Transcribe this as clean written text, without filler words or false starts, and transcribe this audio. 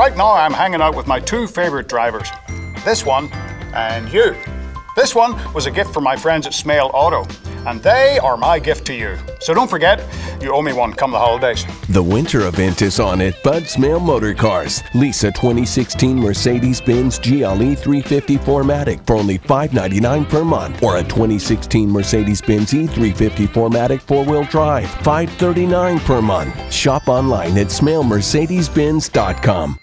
Right now I'm hanging out with my two favorite drivers, this one and you. This one was a gift from my friends at Smail Auto, and they are my gift to you. So don't forget, you owe me one come the holidays. The winter event is on at Bud Smail Motorcars. Lease a 2016 Mercedes-Benz GLE350 4MATIC for only $599 per month, or a 2016 Mercedes-Benz E350 4MATIC 4-wheel drive, $539 per month. Shop online at SmailMercedesBenz.com.